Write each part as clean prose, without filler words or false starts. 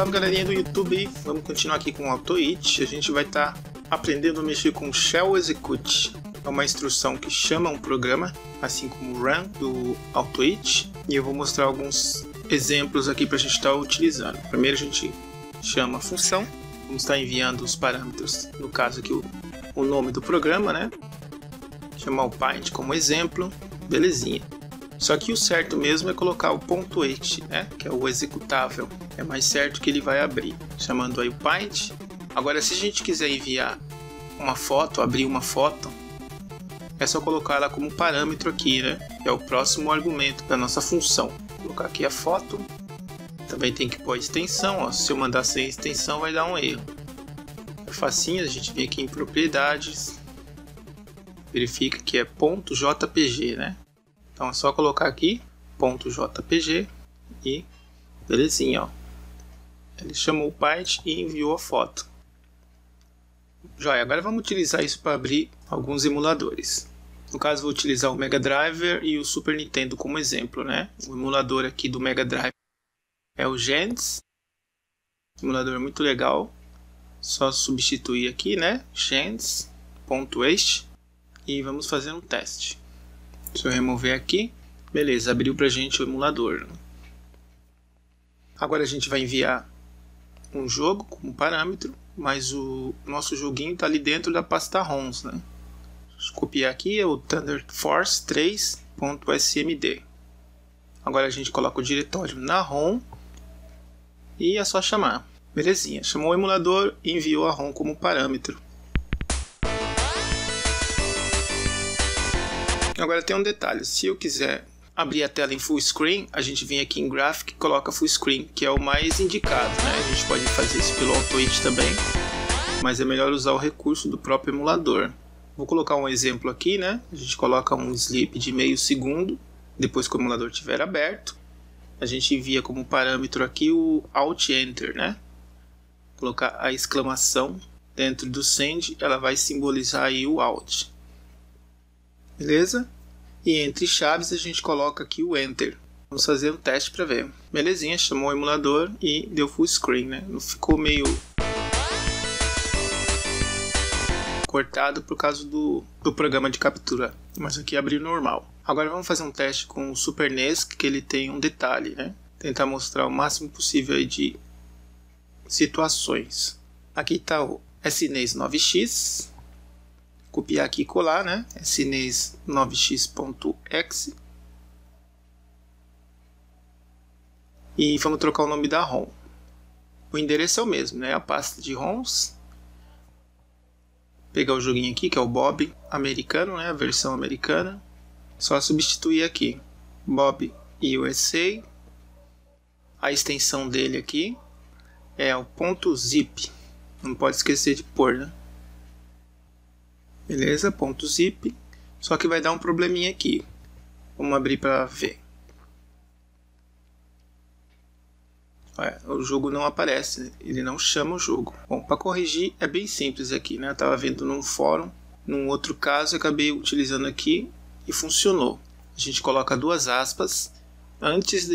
Salve galerinha do YouTube, vamos continuar aqui com o AutoIt. A gente vai estar aprendendo a mexer com Shell Execute. É uma instrução que chama um programa, assim como o run do AutoIt. E eu vou mostrar alguns exemplos aqui para a gente estar utilizando. Primeiro a gente chama a função, vamos estar enviando os parâmetros, no caso aqui o nome do programa, né? Chamar o Paint como exemplo, belezinha. Só que o certo mesmo é colocar o .it, né? Que é o executável. É mais certo que ele vai abrir, chamando aí o Paint. Agora, se a gente quiser enviar uma foto, abrir uma foto, é só colocar ela como parâmetro aqui, né? Que é o próximo argumento da nossa função. Vou colocar aqui a foto. Também tem que pôr a extensão, ó. Se eu mandar sem extensão vai dar um erro. É facinho, a gente vem aqui em propriedades, verifica que é .jpg, né? Então é só colocar aqui, .jpg, e belezinha, ó. Ele chamou o Paint e enviou a foto. Joia, agora vamos utilizar isso para abrir alguns emuladores. No caso vou utilizar o Mega Drive e o Super Nintendo como exemplo, né? O emulador aqui do Mega Drive é o Gens. Emulador muito legal. Só substituir aqui, né? Gens.exe. E vamos fazer um teste. Se eu remover aqui, beleza, abriu pra gente o emulador. Agora a gente vai enviar um jogo como parâmetro, mas o nosso joguinho está ali dentro da pasta ROMs, né? Deixa eu copiar aqui, é o thunderforce3.smd. Agora a gente coloca o diretório na ROM e é só chamar. Belezinha, chamou o emulador e enviou a ROM como parâmetro. Agora tem um detalhe, se eu quiser abrir a tela em full screen, a gente vem aqui em Graphic e coloca full screen, que é o mais indicado, né? A gente pode fazer isso pelo AutoIt também, mas é melhor usar o recurso do próprio emulador. Vou colocar um exemplo aqui, né? A gente coloca um sleep de meio segundo, depois que o emulador estiver aberto, a gente envia como parâmetro aqui o Alt Enter, né? Colocar a exclamação dentro do send, ela vai simbolizar aí o Alt. Beleza? E entre chaves a gente coloca aqui o Enter. Vamos fazer um teste para ver. Belezinha, chamou o emulador e deu full screen, né? Não ficou meio cortado por causa do programa de captura. Mas aqui abriu normal. Agora vamos fazer um teste com o Super NES, que ele tem um detalhe, né? Tentar mostrar o máximo possível aí de situações. Aqui está o SNES9X. Copiar aqui e colar, né? SNES9X.exe. E vamos trocar o nome da ROM. O endereço é o mesmo, né? A pasta de ROMs. Pegar o joguinho aqui, que é o Bob americano, né? A versão americana. Só substituir aqui. Bob USA. A extensão dele aqui é o .zip. Não pode esquecer de pôr, né? Beleza, .zip, só que vai dar um probleminha aqui. Vamos abrir para ver. Olha, o jogo não aparece, ele não chama o jogo. Bom, para corrigir é bem simples aqui, né? Eu estava vendo num fórum, num outro caso, eu acabei utilizando aqui e funcionou. A gente coloca duas aspas antes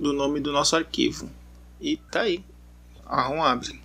do nome do nosso arquivo. E tá aí, a ROM abre.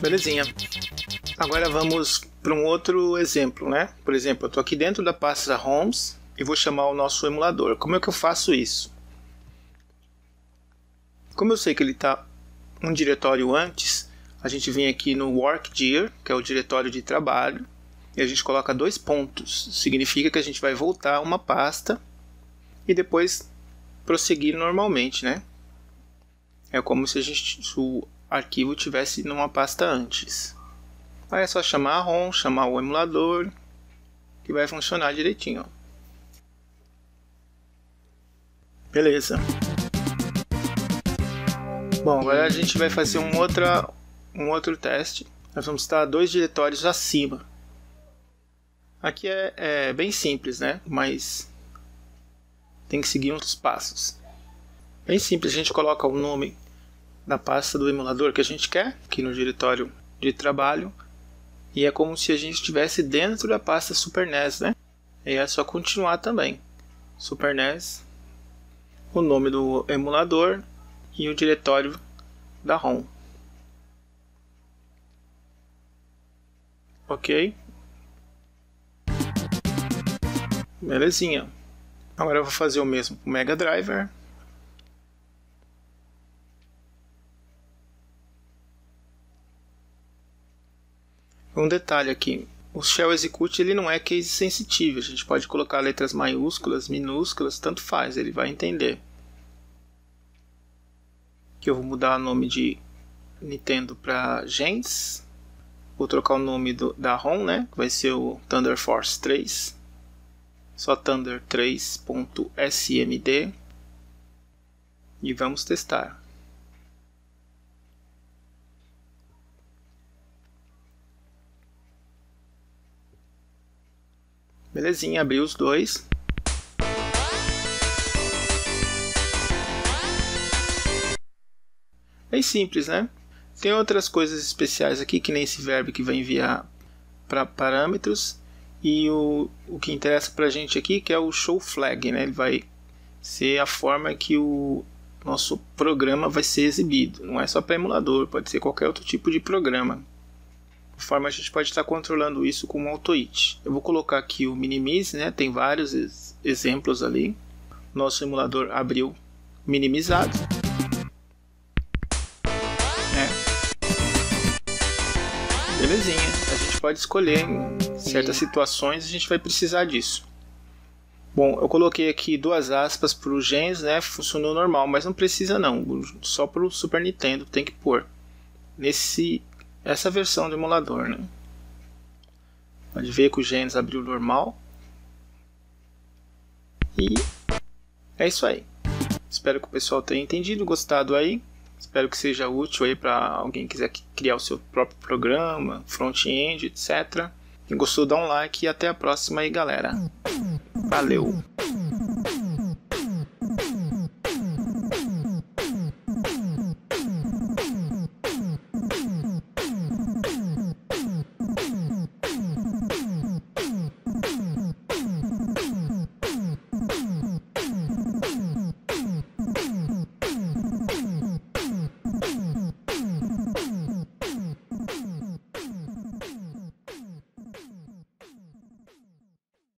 Belezinha. Agora vamos para um outro exemplo, né? Por exemplo, eu estou aqui dentro da pasta Homes e vou chamar o nosso emulador. Como é que eu faço isso? Como eu sei que ele está um diretório antes, a gente vem aqui no Work Dir, que é o diretório de trabalho, e a gente coloca 2 pontos. Significa que a gente vai voltar uma pasta e depois prosseguir normalmente, né? É como se, se o arquivo tivesse numa pasta antes. Aí é só chamar a ROM, chamar o emulador, que vai funcionar direitinho. Beleza. Bom, agora a gente vai fazer um outro teste. Nós vamos estar 2 diretórios acima. Aqui é bem simples, né? Mas tem que seguir uns passos. Bem simples, a gente coloca o nome da pasta do emulador que a gente quer, aqui no diretório de trabalho, e é como se a gente estivesse dentro da pasta Super NES, né? E é só continuar também. Super NES, o nome do emulador e o diretório da ROM. Ok. Belezinha. Agora eu vou fazer o mesmo com o Mega Drive. Um detalhe aqui, o Shell Execute ele não é case sensitivo, a gente pode colocar letras maiúsculas, minúsculas, tanto faz, ele vai entender. Aqui eu vou mudar o nome de Nintendo para Gens, vou trocar o nome da ROM, né? Que vai ser o thunderforce3, só thunderforce3.smd, e vamos testar. Belezinha, abri os 2. Bem simples, né? Tem outras coisas especiais aqui, que nem esse verbo que vai enviar para parâmetros. E o que interessa para a gente aqui, que é o show flag, né? Ele vai ser a forma que o nosso programa vai ser exibido. Não é só para emulador, pode ser qualquer outro tipo de programa. Forma a gente pode estar controlando isso com o AutoIt. Eu vou colocar aqui o minimize, né? Tem vários exemplos ali. Nosso emulador abriu minimizado, é. Belezinha. A gente pode escolher em certas situações, a gente vai precisar disso. Bom, eu coloquei aqui 2 aspas para o Gens, né? Funcionou normal, mas não precisa não. Só para o Super Nintendo tem que pôr essa versão do emulador, né? Pode ver que o Gens abriu normal. E é isso aí. Espero que o pessoal tenha entendido, gostado aí. Espero que seja útil aí para alguém que quiser criar o seu próprio programa, front-end, etc. Quem gostou, dá um like e até a próxima aí, galera. Valeu!